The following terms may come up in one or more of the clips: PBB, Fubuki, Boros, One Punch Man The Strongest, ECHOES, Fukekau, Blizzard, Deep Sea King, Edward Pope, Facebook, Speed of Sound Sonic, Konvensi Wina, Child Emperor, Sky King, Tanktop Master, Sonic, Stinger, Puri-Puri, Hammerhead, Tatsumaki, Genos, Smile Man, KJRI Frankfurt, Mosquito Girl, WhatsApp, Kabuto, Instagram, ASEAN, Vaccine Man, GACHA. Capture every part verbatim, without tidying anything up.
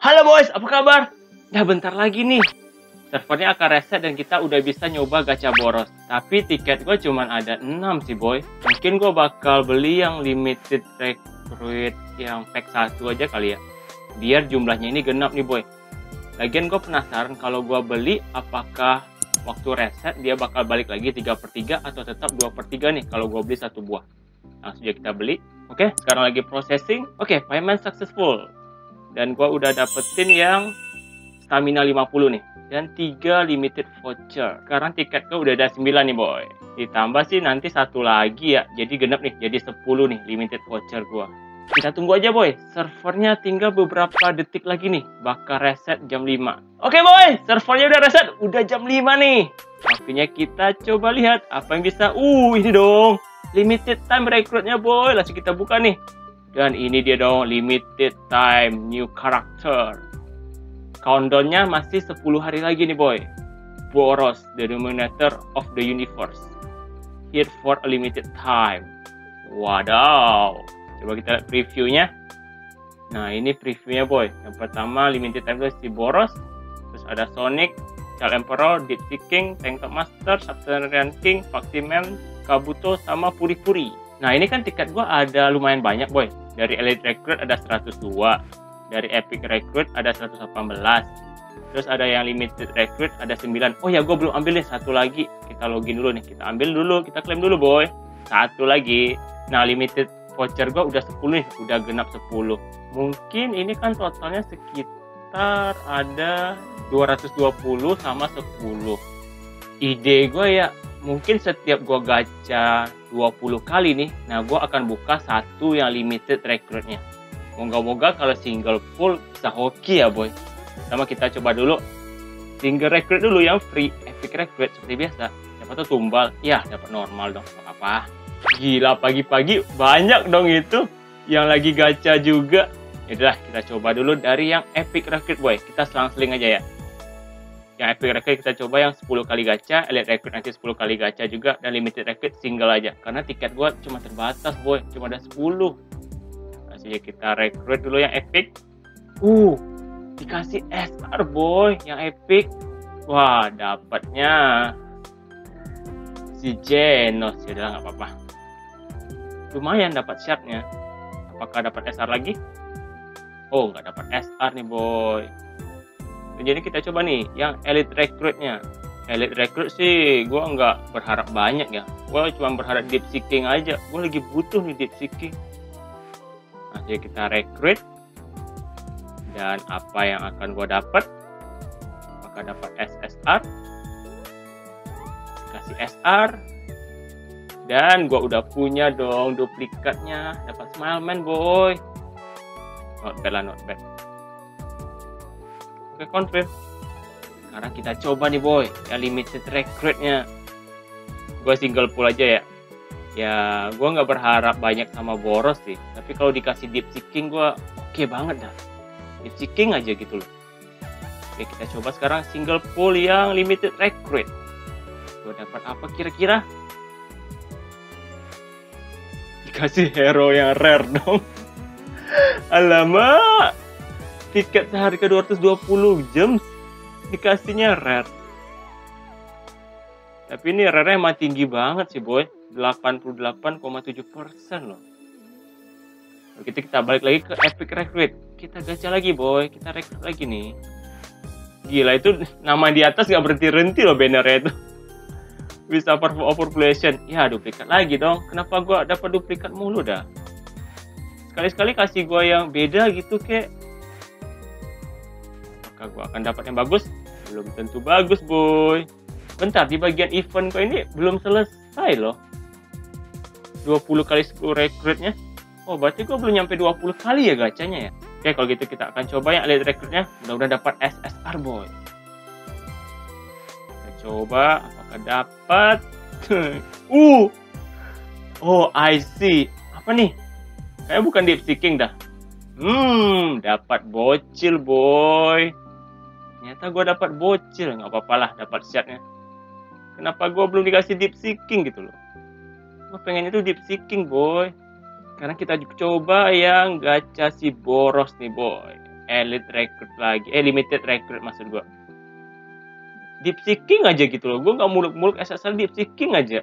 Halo boys, apa kabar? Nah, bentar lagi nih servernya akan reset dan kita udah bisa nyoba gacha boros. Tapi tiket gue cuman ada enam sih boy. Mungkin gue bakal beli yang limited recruit yang pack satu aja kali ya, biar jumlahnya ini genap nih boy. Lagian gue penasaran kalau gue beli apakah waktu reset dia bakal balik lagi tiga per tiga atau tetap dua per tiga nih kalau gue beli satu buah. Langsung aja kita beli. Oke, sekarang lagi processing. Oke, payment successful. Dan gue udah dapetin yang stamina lima puluh nih, dan tiga limited voucher. Sekarang tiket gue udah ada sembilan nih boy. Ditambah sih nanti satu lagi ya, jadi genep nih, jadi sepuluh nih limited voucher gue. Kita tunggu aja boy, servernya tinggal beberapa detik lagi nih, bakal reset jam lima. Oke boy, servernya udah reset, udah jam lima nih. Waktunya kita coba lihat apa yang bisa. Uh, ini dong limited time recruitnya boy, langsung kita buka nih. Dan ini dia dong limited time new character. Countdownnya masih sepuluh hari lagi nih boy. Boros, the dominator of the universe, here for a limited time. Wadaw. Coba kita lihat previewnya. Nah, ini previewnya boy. Yang pertama limited time itu si Boros. Terus ada Sonic, Child Emperor, Deep Sea King, Tanktop Master, Subterranean King, Vaccine Man, Kabuto, sama Puri-Puri. Nah, ini kan tiket gua ada lumayan banyak boy. Dari Elite Recruit ada seratus dua, dari Epic Recruit ada seratus delapan belas, terus ada yang Limited Recruit ada sembilan. Oh ya, gue belum ambil nih satu lagi. Kita login dulu nih, kita ambil dulu, kita klaim dulu boy. Satu lagi. Nah, Limited Voucher gue udah sepuluh nih, udah genap sepuluh. Mungkin ini kan totalnya sekitar ada dua ratus dua puluh sama sepuluh. Ide gue ya, mungkin setiap gue gacha dua puluh kali nih, nah gue akan buka satu yang Limited Recruitnya. Moga-moga kalau single full bisa hoki ya boy. Sama kita coba dulu single recruit dulu yang free, epic recruit seperti biasa. Dapat tuh tumbal, ya dapat normal dong, apa-apa. Gila, pagi-pagi banyak dong itu yang lagi gacha juga. Yaudah, kita coba dulu dari yang epic recruit boy. Kita selang-seling aja ya. Yang epic recruit kita coba yang sepuluh kali gacha, elite recruit nanti sepuluh kali gacha juga, dan limited recruit single aja. Karena tiket gua cuma terbatas boy, cuma ada sepuluh. Jadi kita rekrut dulu yang epic. Uh, dikasih S R boy yang epic. Wah, dapatnya si Genos. Yaudah, nggak apa-apa. Lumayan dapat shardnya. Apakah dapat S R lagi? Oh, nggak dapat S R nih boy. Jadi kita coba nih yang elite recruitnya. Elite recruit sih gue nggak berharap banyak ya. Gue cuma berharap Deep Sea King aja. Gue lagi butuh nih Deep Sea King. Nah, jadi kita rekrut, dan apa yang akan gue dapat? Apakah dapat S S R? Kasih S R, dan gue udah punya dong duplikatnya. Dapat Smile Man boy. Not bad lah, not bad. Oke, confirm. Sekarang kita coba nih boy, ya limited recruitnya. Gue single pool aja ya. Ya, gue nggak berharap banyak sama Boros sih. Tapi kalau dikasih Deep Sea King, gue oke okay banget dah. Deep Sea King aja gitu loh. Oke, kita coba sekarang single pool yang limited recruit. Gue dapat apa kira-kira? Dikasih hero yang rare dong. Alamak. Tiket seharga dua ratus dua puluh gems, dikasihnya rare. Tapi ini rare-nya emang tinggi banget sih boy. delapan puluh delapan koma tujuh persen loh. Begitu kita balik lagi ke epic recruit. Kita gacha lagi boy, kita rekrut lagi nih. Gila, itu nama di atas gak berhenti-henti loh bannernya itu. Bisa overpopulation. Ya, duplikat lagi dong. Kenapa gua dapat duplikat mulu dah? Sekali-sekali kasih gua yang beda gitu kek. Maka gua akan dapat yang bagus? Belum tentu bagus boy. Bentar, di bagian event gua ini belum selesai loh. dua puluh kali sepuluh rekrutnya. Oh, berarti gue belum nyampe dua puluh kali ya gacanya ya. Oke, kalau gitu kita akan coba yang elite rekrutnya. Mudah-mudahan dapat S S R boy. Kita coba apakah dapat. uh. Oh, I see. Apa nih? Kayaknya bukan Deep Sea King dah. Hmm, dapat bocil boy. Ternyata gue dapat bocil, nggak apa-apalah dapat shardnya. Kenapa gue belum dikasih Deep Sea King gitu loh? Gue pengen itu Deep Sea King boy. Sekarang kita coba yang gacha si Boros nih boy. elite recruit lagi, eh limited recruit maksud gue. Deep Sea King aja gitu loh, gue gak muluk-muluk S S L, Deep Sea King aja.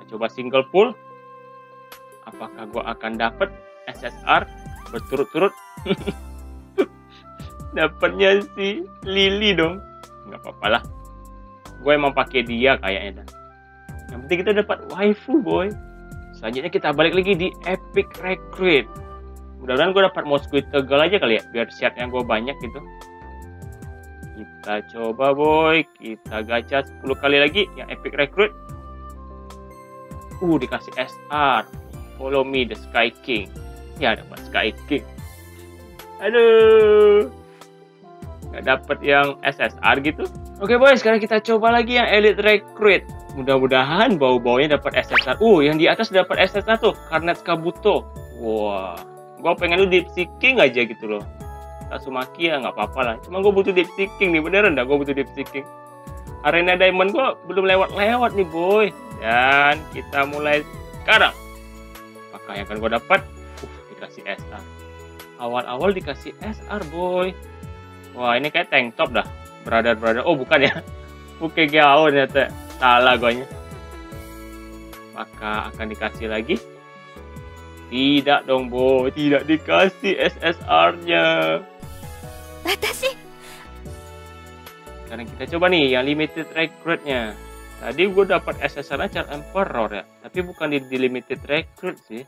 Nah, coba single pull, apakah gue akan dapet S S R berturut-turut? Dapatnya si Lily dong, nggak apa-apa lah. Gue emang pakai dia kayaknya. Dan yang penting kita dapat waifu boy. Selanjutnya kita balik lagi di Epic Recruit. Mudah-mudahan gue dapat Mosquito Girl aja kali ya, biar share-nya gue banyak gitu. Kita coba boy, kita gacha sepuluh kali lagi yang Epic Recruit. Uh, dikasih S R, follow me the Sky King. Ya dapat Sky King. Aduh, gak dapat yang S S R gitu. Oke boy, sekarang kita coba lagi yang Elite Recruit. Mudah-mudahan bau-baunya dapat S S R. Uh, yang di atas dapat S S R tuh, Karnet Kabuto. Wah, gua pengen lu Deep Sea King aja gitu loh. Tatsumaki ya nggak apa-apa lah. Cuma gue butuh Deep Sea King nih, beneran dah gue butuh Deep Sea King. Arena Diamond gue belum lewat-lewat nih boy. Dan kita mulai sekarang. Apakah yang akan gue dapat? Uh, dikasih S R. Awal-awal dikasih S R boy. Wah ini kayak tank top dah. Brother-brother. Oh bukan ya? Fukekau ternyata. Salah guanya. Maka akan dikasih lagi. Tidak dong boy. Tidak dikasih S S R-nya. Sekarang kita coba nih yang limited recruit-nya. Tadi gue dapat S S R-nya Child Emperor ya, tapi bukan di, di limited recruit sih,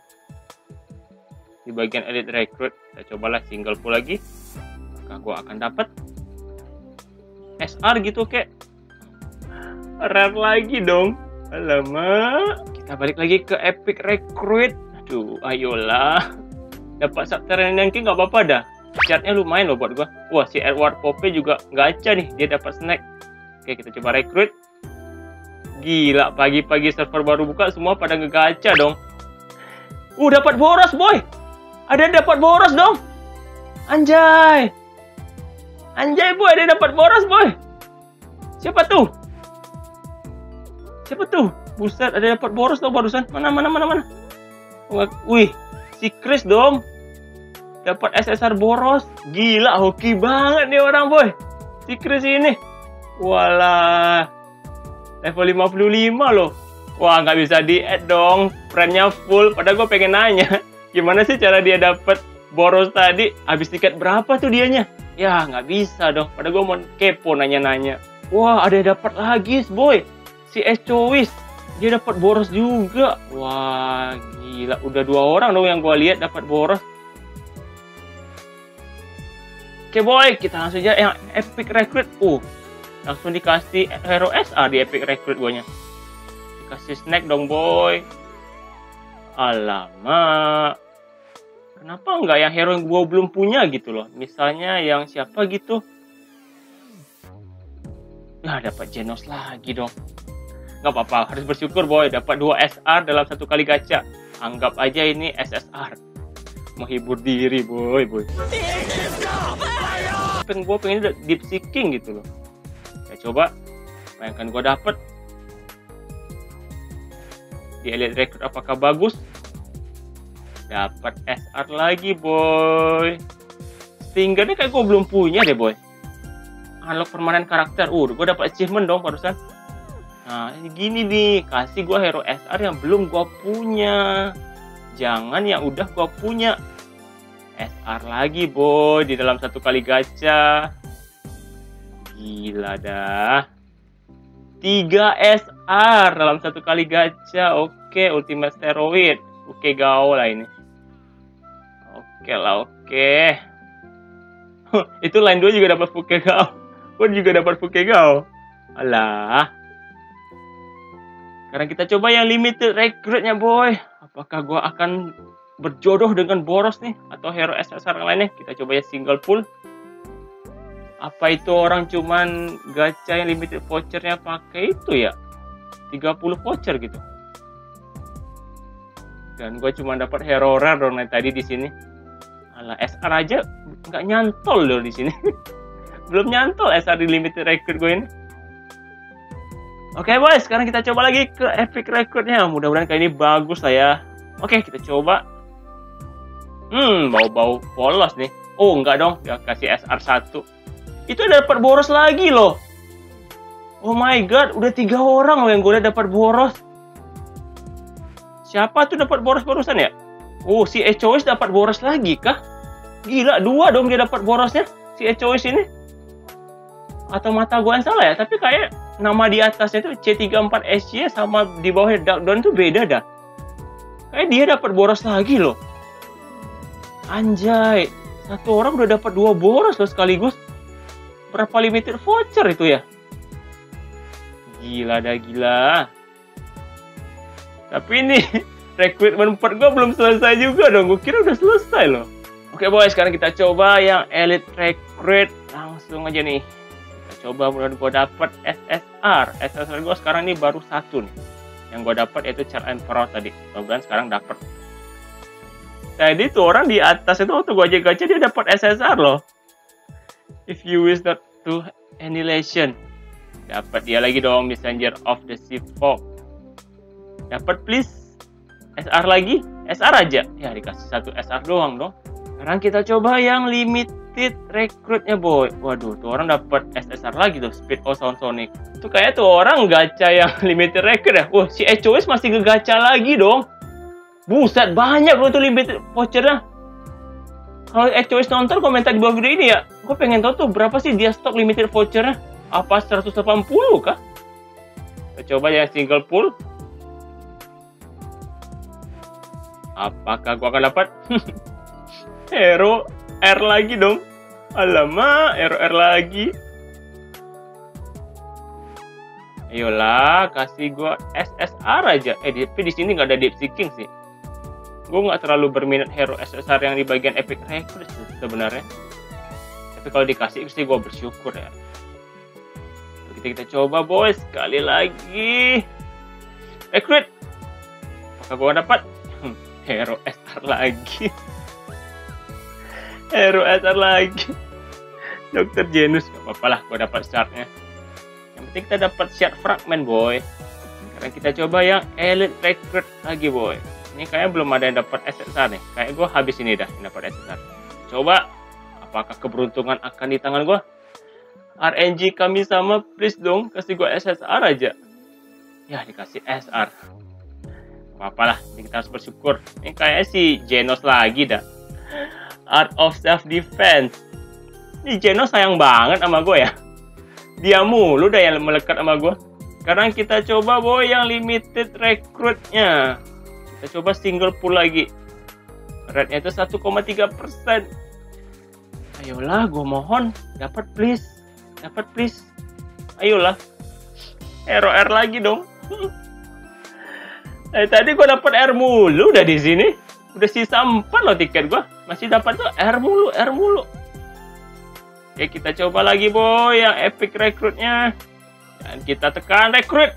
di bagian elite recruit. Kita cobalah single pull lagi, maka gue akan dapat S R gitu kek. Rare lagi dong. Alamak. Kita balik lagi ke epic recruit. Aduh, ayolah. Dapat subterranean yang king gak apa-apa dah. Chartnya lumayan loh buat gue. Wah, si Edward Pope juga gacha nih. Dia dapat snack. Oke, kita coba rekrut. Gila, pagi-pagi server baru buka semua pada ngegacha dong. Uh, dapat boros boy. Ada yang dapat boros dong. Anjay. Anjay boy, ada yang dapat boros boy. Siapa tuh? Siapa tuh? Buset, ada yang dapat boros dong barusan. Mana, mana, mana, mana. Wih, si Chris dong. Dapat S S R boros. Gila, hoki banget nih orang boy. Si Chris ini. Walah. Level lima puluh lima loh. Wah, nggak bisa di-add dong. Friend-nya full. Padahal gue pengen nanya. Gimana sih cara dia dapat boros tadi? Habis tiket berapa tuh dianya? Ya, nggak bisa dong. Padahal gue mau kepo nanya-nanya. Wah, ada yang dapat lagi boy. Si ECHOES. Dia dapat boros juga. Wah, gila. Udah dua orang dong yang gue lihat dapat boros. Oke boy, kita langsung aja yang epic recruit. Uh, langsung dikasih hero S R di epic recruit gue nya. Dikasih snack dong boy. Alamak. Kenapa nggak yang hero yang gue belum punya gitu loh? Misalnya yang siapa gitu? Nah, dapat Genos lagi dong. Nggak apa-apa, harus bersyukur boy. Dapat dua S R dalam satu kali gacha. Anggap aja ini S S R. Menghibur diri boy boy. Pengen gue pengen Deep Sea King gitu loh. Saya coba bayangkan gue dapet di elite record apakah bagus. Dapat S R lagi boy. Stinger ini kayak gue belum punya deh boy. Unlock permanen karakter. Uh gue dapat achievement dong barusan. Nah gini nih, kasih gue hero S R yang belum gue punya, jangan yang udah gue punya. S R lagi boy di dalam satu kali gacha. Gila dah, tiga S R dalam satu kali gacha. Oke, ultimate steroid. Oke gaul lah ini. Oke lah, oke. Itu line dua juga dapat Fukekau. Gue juga dapat Fukekau. Alah. Sekarang kita coba yang limited recruitnya boy. Apakah gue akan berjodoh dengan boros nih atau hero S S R yang lainnya? Kita coba ya single pull. Apa itu orang cuman gacha yang limited vouchernya pakai itu ya tiga puluh voucher gitu. Dan gue cuma dapat hero rare dong tadi di sini. Alah, S R aja nggak nyantol loh di sini. Belum nyantol S R di limited record gue ini. Oke okay, boys, sekarang kita coba lagi ke epic recordnya. Mudah-mudahan kali ini bagus lah ya. Oke, okay, kita coba. Hmm, bau-bau polos nih. Oh enggak dong, gak kasih S R satu. Itu ada dapat boros lagi loh. Oh my god, udah tiga orang loh yang gue udah dapat boros. Siapa tuh dapat boros-borosan ya? Oh, si ECHOES dapat boros lagi kah? Gila, dua dong dia dapat borosnya. Si ECHOES ini. Atau mata gue yang salah ya? Tapi kayak nama di atasnya tuh C tiga puluh empat S C sama di bawahnya Dark Dawn tuh beda dah. Kayak dia dapat boros lagi loh. Anjay, satu orang udah dapat dua boros loh sekaligus. Berapa limited voucher itu ya? Gila dah gila. Tapi ini recruitment part gue belum selesai juga dong. Gue kira udah selesai loh. Oke boy, sekarang kita coba yang elite recruit langsung aja nih. Kita coba mulai gue dapet S S R. S S R gue sekarang ini baru satu nih. Yang gue dapet yaitu Child Emperor tadi. Kemudian sekarang dapet. Tadi tuh orang di atas itu waktu gue jaga-jaga dia dapat S S R loh. If you wish not to annihilation. Dapat dia lagi dong, Messenger of the Sea Folk. Dapat please. S R lagi, S R aja. Ya dikasih satu S R doang dong. Sekarang kita coba yang limited recruitnya boy. Waduh, tuh orang dapat S S R lagi tuh, Speed of Sound Sonic. Tuh kayak tuh orang gacha yang limited recruit ya. Wah, si ECHOES masih ngegacha lagi dong. Buset, banyak loh tuh limited vouchernya. Kalau ECHOES nonton komentar di bawah video ini ya, gue pengen tahu tuh berapa sih dia stok limited vouchernya. Apa seratus delapan puluh kah? Kita coba yang single pool. Apakah gua akan dapat? Hero R lagi dong. Alamak, Hero R lagi. Ayolah, kasih gua S S R aja. Eh, tapi di sini nggak ada Deep Sea King sih. Gue nggak terlalu berminat hero S S R yang di bagian epic recruit sebenarnya. Tapi kalau dikasih sih gue bersyukur ya. Kita, kita coba boys sekali lagi. Recruit. Apakah gue dapat hero S R lagi? Hero S R lagi. dokter Genus nggak apa-apa lah, gue dapat shardnya. Yang penting kita dapat shard fragment boy. Sekarang kita coba yang elite recruit lagi boy. Ini kayaknya belum ada yang dapat S S R nih. Kayak gue habis ini dah yang dapat S S R. Coba, apakah keberuntungan akan di tangan gue? R N G kami sama, please dong. Kasih gue S S R aja. Ya, dikasih S R. Apa-apalah, kita harus bersyukur. Ini kayaknya si Genos lagi dah. Art of Self Defense. Ini Genos sayang banget sama gue ya. Dia mulu dah yang melekat sama gue. Sekarang kita coba boy yang limited recruitnya. Kita coba single pool lagi. Rate-nya itu satu koma tiga persen. Ayolah, gue mohon. Dapat please. Dapat please. Ayolah. Hero R lagi dong. Eh, tadi gue dapat R mulu udah di sini. Udah sisa empat loh tiket gue. Masih dapat tuh R mulu, R mulu. Oke, kita coba lagi boy yang epic rekrutnya. Dan kita tekan rekrut.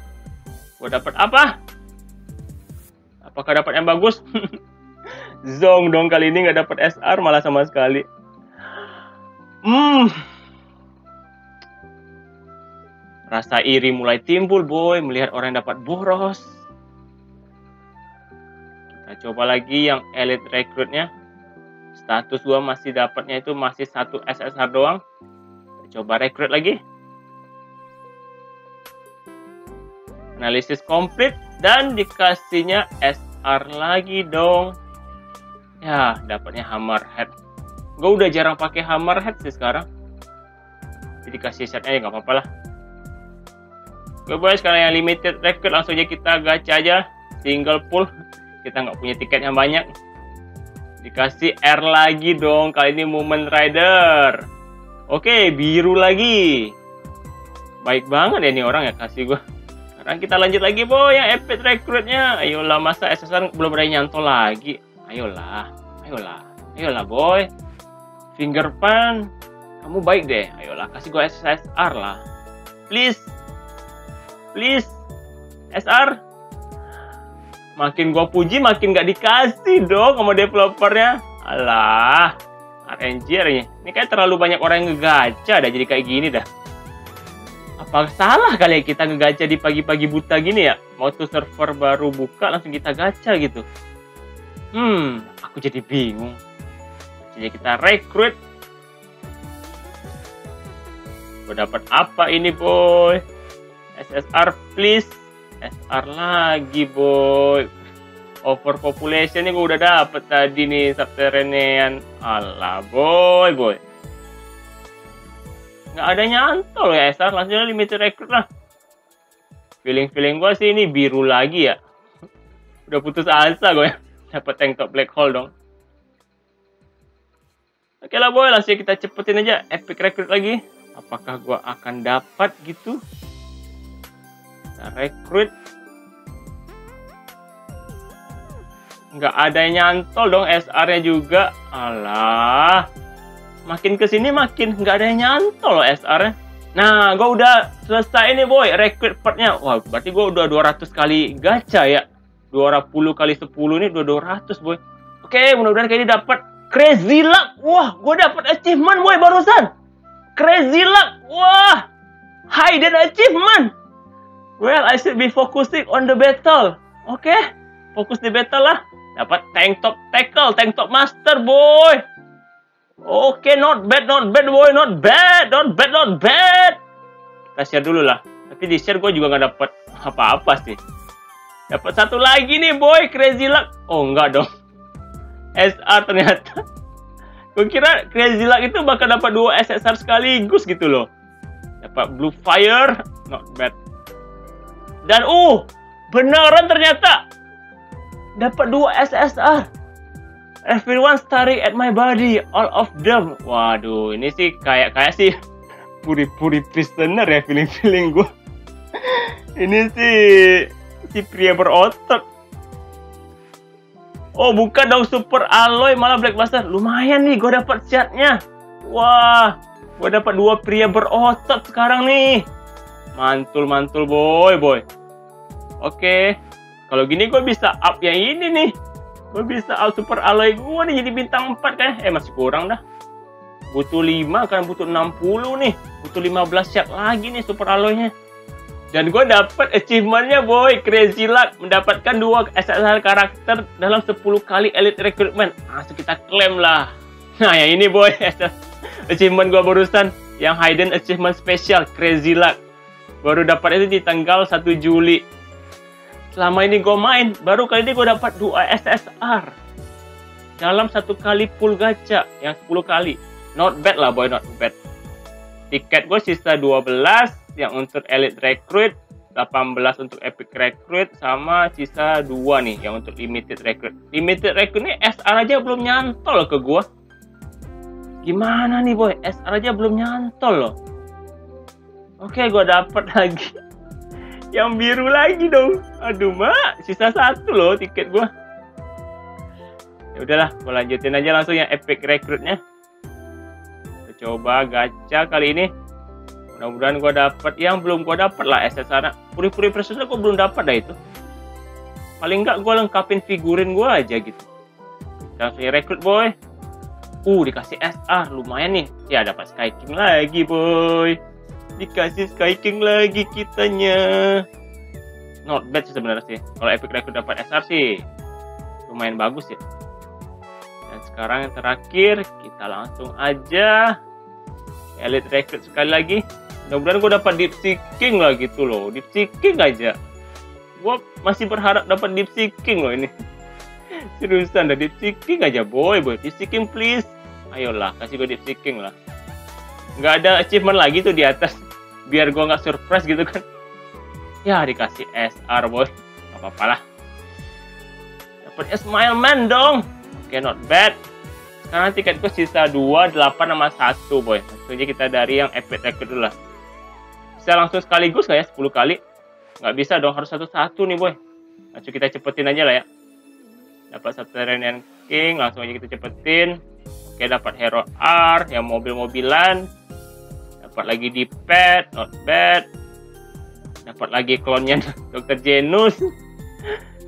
Gue dapat apa? Apakah dapat yang bagus? Zong dong, kali ini nggak dapat S R malah sama sekali. Hmm. Rasa iri mulai timbul boy melihat orang yang dapat boros. Kita coba lagi yang elite recruitnya. Status gua masih dapatnya itu masih satu S S R doang. Kita coba rekrut lagi. Analisis komplit dan dikasihnya S. R lagi dong. Ya, dapatnya Hammerhead. Gue udah jarang pakai Hammerhead sih sekarang. Jadi kasih setnya ya nggak apa-apa lah. Oke boys, sekarang yang limited record langsung aja kita gacha aja. Single pool. Kita nggak punya tiket yang banyak. Dikasih R lagi dong. Kali ini Moment Rider. Oke, biru lagi. Baik banget ya nih orang ya kasih gue. Sekarang kita lanjut lagi boy yang epic recruitnya. Ayolah, masa S S R belum ada nyantol lagi. Ayolah, ayolah, ayolah boy. Finger pan, kamu baik deh. Ayolah, kasih gue S S R lah. Please, please, S R. Makin gue puji, makin gak dikasih dong sama developernya. Alah, R N G R-nya. Ini kayak terlalu banyak orang yang ngegacha dah jadi kayak gini dah. Apa salah kali ya kita ngegacha di pagi-pagi buta gini ya? Mau tuh server baru buka langsung kita gacha gitu. Hmm, aku jadi bingung. Jadi kita rekrut. Gue dapat apa ini, boy? S S R please. S R lagi, boy. Overpopulation nih gue udah dapet tadi nih, subterranean. Alah, boy, boy. Nggak ada nyantol ya S R, langsung limited recruit lah. Feeling-feeling gue sih ini biru lagi ya. Udah putus asa gue ya. Dapat tanktop black hole dong. Oke lah, boy, langsung kita cepetin aja epic recruit lagi. Apakah gue akan dapat gitu? Kita recruit. Nggak ada nyantol dong S R-nya juga. Alah, makin kesini makin nggak ada nyantol loh S R-nya. Nah, gue udah selesai nih, boy, recruit part-nya. Wah, berarti gue udah dua ratus kali gacha ya. Dua ratus kali sepuluh nih udah dua ratus, boy. Oke, mudah-mudahan kayak ini dapat crazy luck. Wah, gue dapat achievement, boy, barusan. Crazy luck. Wah, hidden achievement. Well, I should be focusing on the battle. Oke, okay, fokus di battle lah. Dapat tanktop tackle, tanktop master, boy. Oke, okay, not bad, not bad, boy, not bad, not bad, not bad. Kita share dulu lah. Tapi di share gue juga nggak dapat apa-apa sih. Dapat satu lagi nih, boy, crazy luck. Oh, enggak dong. S R ternyata. Gue kira crazy luck itu bakal dapat dua S S R sekaligus gitu loh. Dapat blue fire, not bad. Dan uh, beneran ternyata dapat dua S S R. Everyone staring at my body, all of them. Waduh, ini sih kayak kayak sih puri-puri prisoner ya, feeling-feeling gue. Ini sih si pria berotot. Oh, bukan dong super alloy, malah black master. Lumayan nih gue dapat chatnya. Wah, gue dapat dua pria berotot sekarang nih. Mantul-mantul, boy, boy. Oke, kalau gini gue bisa up yang ini nih. Gue bisa up super alloy gue nih jadi bintang empat kan. Eh, masih kurang dah. Butuh lima kan, butuh enam puluh nih. Butuh lima belas chat lagi nih super alloynya. Dan gue dapat achievementnya, boy, crazy luck, mendapatkan dua S S R karakter dalam sepuluh kali elite recruitment. Langsung kita klaim lah. Nah, yang ini, boy, achievement gue barusan, yang hidden achievement special crazy luck. Baru dapat itu di tanggal satu Juli. Selama ini gue main, baru kali ini gue dapat dua S S R dalam satu kali full gacha, yang sepuluh kali. Not bad lah, boy, not bad. Tiket gue sisa dua belas. Yang untuk elite recruit, delapan belas untuk epic recruit, sama sisa dua nih yang untuk limited recruit. Limited recruit ini S R aja belum nyantol ke gua. Gimana nih, boy? S R aja belum nyantol loh. Oke, gua dapat lagi yang biru lagi dong. Aduh, mak, sisa satu loh tiket gua. Ya udahlah, gua lanjutin aja langsung yang epic recruitnya. Kita coba gacha kali ini. Mudah-mudahan gue dapet yang belum gue dapet lah S S R. Puri-puri persisnya gue belum dapet dah itu. Paling nggak gue lengkapin figurin gue aja gitu. Langsung rekrut, boy. Uh, dikasih S R, lumayan nih. Ya, dapat Sky King lagi, boy. Dikasih Sky King lagi kitanya. Not bad sih sebenarnya sih. Kalau epic rekrut dapat S R sih lumayan bagus ya. Dan sekarang yang terakhir kita langsung aja elite rekrut sekali lagi. Mudah-mudahan gue dapat Deep Sea King lah gitu loh. Deep Sea King aja. Gue masih berharap dapat Deep Sea King loh ini. Seriusan dah, Deep Sea King aja, boy, boy. Deep Sea King please. Ayolah, kasih gue Deep Sea King lah. Nggak ada achievement lagi tuh di atas. Biar gue nggak surprise gitu kan. Ya, dikasih S R, boy. Gak apa-apa lah. Dapat Smile Man dong. Oke, okay, not bad. Sekarang tiketku sisa dua, delapan, sama satu, boy. Langsung aja kita dari yang epic recruit dulu lah. Bisa langsung sekaligus nggak ya? sepuluh kali? Nggak bisa dong, harus satu-satu nih, boy. Langsung kita cepetin aja lah ya. Dapat Subterranean King, langsung aja kita cepetin. Oke, dapat Hero R, yang mobil-mobilan. Dapat lagi di pet, not bad. Dapat lagi klonnya dokter Genus.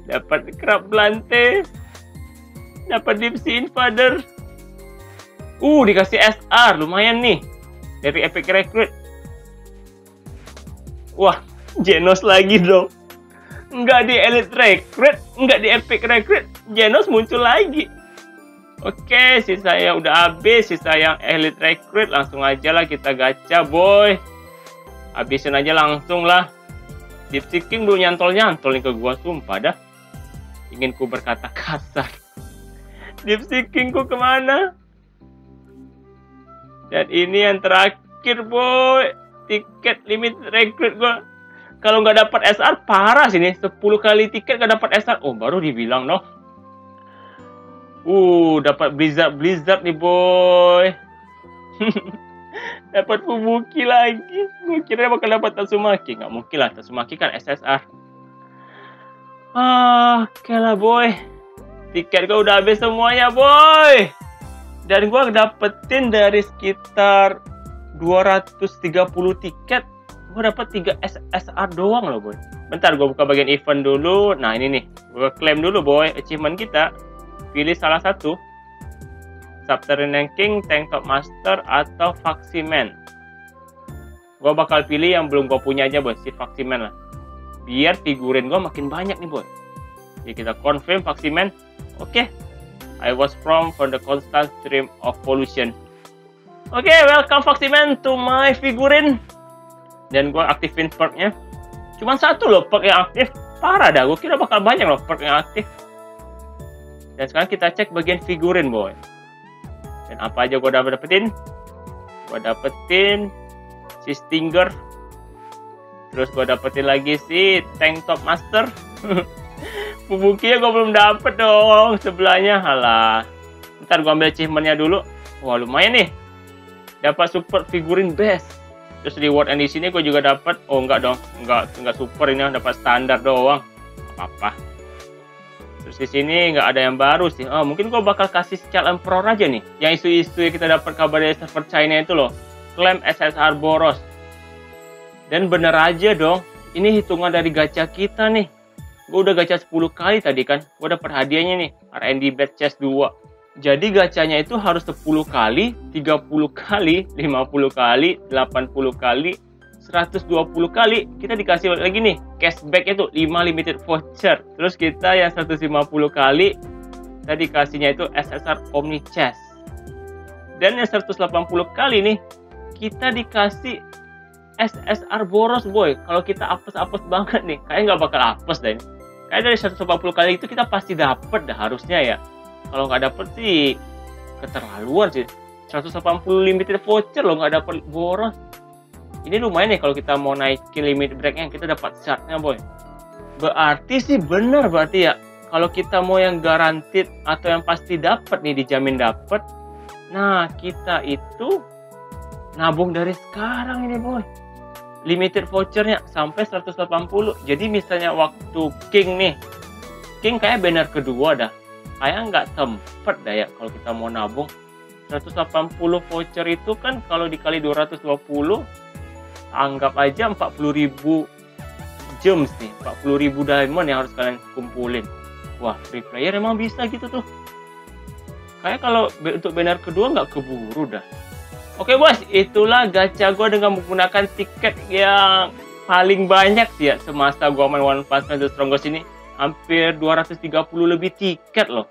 Dapat Crab Blante. Dapat Deep Sea Invader. Uh, dikasih S R, lumayan nih dari epic recruit. Wah, Genos lagi dong. Nggak di elite recruit, nggak di epic recruit, Genos muncul lagi. Oke, sisa yang udah habis, sisa yang elite recruit, langsung aja lah kita gacha boy. Habisin aja langsung lah. Deep Sea King belum nyantol-nyantol nih ke gua, sumpah dah. Ingin ku berkata kasar. Deep Sea King ku kemana? Dan ini yang terakhir boy, tiket limit recruit gua. Kalau nggak dapat S R parah sih nih, sepuluh kali tiket nggak dapat S R. Oh, baru dibilang noh. Uh, dapat Blizzard Blizzard nih boy. Dapat Fubuki lagi. Gue kira bakal dapat Tatsumaki, nggak mungkin lah, Tatsumaki kan S S R. Ah, oke lah boy. Tiket gue udah habis semuanya boy. Dan gue dapetin dari sekitar dua ratus tiga puluh tiket. Gue dapat tiga S R doang loh boy. Bentar gue buka bagian event dulu. Nah ini nih, gue klaim dulu boy achievement kita. Pilih salah satu, Subterranean King, Tanktop Master, atau Vaccine Man. Gue bakal pilih yang belum gue punya aja boy, si Vaccine Man lah. Biar figurin gue makin banyak nih boy. Jadi kita confirm Vaccine Man. Oke, okay. I was from for the constant stream of pollution. Oke, okay, welcome Vaccine Man to my figurin. Dan gue aktifin perknya. Cuman satu loh perk yang aktif. Parah dah, gue kira bakal banyak loh perk yang aktif. Dan sekarang kita cek bagian figurin boy. Dan apa aja gue dapat dapetin. Gue dapetin si Stinger. Terus gue dapetin lagi si Tanktop Master. Fubuki-nya gue belum dapet dong. Sebelahnya halah. Ntar gue ambil achievement-nya dulu. Wah lumayan nih. Dapat support figurin best. Terus reward yang di sini gue juga dapat. Oh enggak dong, enggak enggak super ini, dapat standar doang. Apa-apa. Terus di sini enggak ada yang baru sih. Oh mungkin gue bakal kasih Child Emperor aja nih. Yang isu-isu yang kita dapat kabar dari server China itu loh. Klaim S S R Boros. Dan bener aja dong. Ini hitungan dari gacha kita nih. Gue udah gacha sepuluh kali tadi kan. Gue dapat hadiahnya nih. R and D Bad Chest dua. Jadi gacanya itu harus sepuluh kali, tiga puluh kali, lima puluh kali, delapan puluh kali, seratus dua puluh kali. Kita dikasih lagi nih, cashback itu lima limited voucher. Terus kita yang seratus lima puluh kali, kita dikasihnya itu S S R Omni Chest. Dan yang seratus delapan puluh kali nih, kita dikasih S S R Boros boy. Kalau kita apes-apes banget nih, kayaknya nggak bakal apes deh. Kayaknya dari seratus delapan puluh kali itu kita pasti dapet dah harusnya ya. Kalau nggak dapet sih keterlaluan sih. seratus delapan puluh limited voucher loh nggak dapet boros. Ini lumayan nih kalau kita mau naikin limit breaknya, kita dapat shardnya boy. Berarti sih benar berarti ya. Kalau kita mau yang guaranteed atau yang pasti dapet nih, dijamin dapet. Nah kita itu nabung dari sekarang ini boy. Limited vouchernya sampai seratus delapan puluh. Jadi misalnya waktu King nih, King kayak banner kedua dah. Kayaknya nggak sempet dah ya kalau kita mau nabung. Seratus delapan puluh voucher itu kan kalau dikali dua ratus dua puluh, anggap aja empat puluh ribu gems nih, empat puluh ribu diamond yang harus kalian kumpulin. Wah, free player emang bisa gitu tuh. Kayak kalau untuk banner kedua nggak keburu dah. Oke bos, itulah gacha gue dengan menggunakan tiket yang paling banyak sih ya semasa gue main One Punch Man The Strongest ini. Hampir dua ratus tiga puluh lebih tiket loh.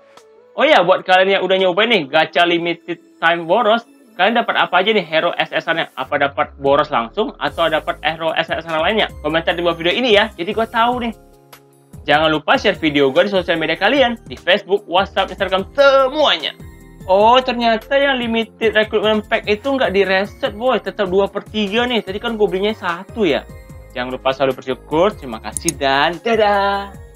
Oh ya, buat kalian yang udah nyobain nih gacha limited time boros, kalian dapat apa aja nih hero S S R-nya? Apa dapat boros langsung atau dapat hero S S R lainnya? Komentar di bawah video ini ya, jadi gue tahu nih. Jangan lupa share video gue di sosial media kalian, di Facebook, WhatsApp, Instagram, semuanya. Oh, ternyata yang limited recruitment pack itu nggak direset boy, tetap dua per tiga nih. Tadi kan gue belinya satu ya. Jangan lupa selalu bersyukur, terima kasih dan dadah.